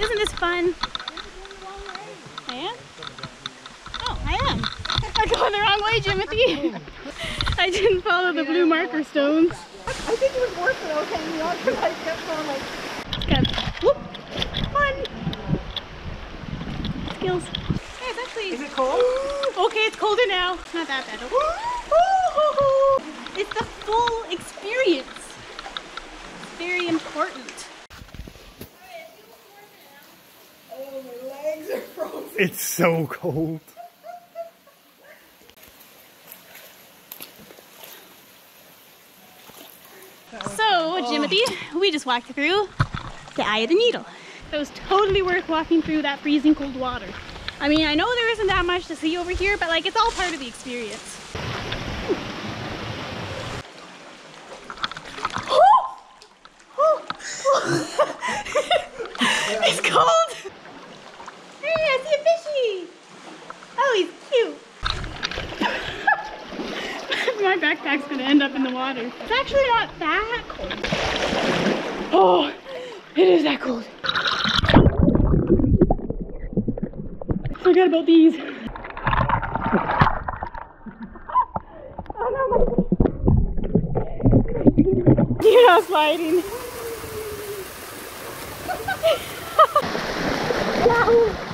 Isn't this fun? I am? Oh, I am. I'm going the wrong way, Jimothy. I didn't follow the blue marker stones. I think it was worth it, okay? You know, because I kept going like... Whoop! Fun! Skills. Hey, it's actually... Is it cold? Ooh, okay, it's colder now. It's not that bad. Ooh, it's the full experience. It's very important. Oh, my legs are frozen. It's so cold. So, Jimothy, we just walked through the Eye of the Needle. It was totally worth walking through that freezing cold water. I mean, I know there isn't that much to see over here, but like, it's all part of the experience. It's cold! Hey, I see a fishy! Oh, he's cute! My backpack's gonna end up in the water. It's actually not that cold. Oh, it is that cold. I forgot about these. Oh no, my... You're not sliding. Wow.